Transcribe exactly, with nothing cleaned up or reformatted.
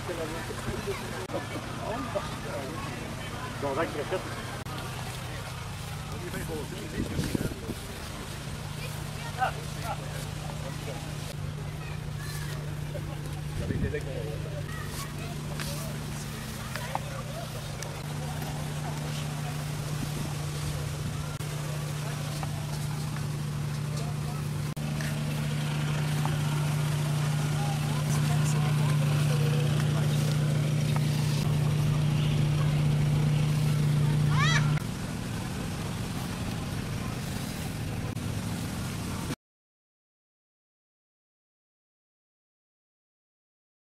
Avec les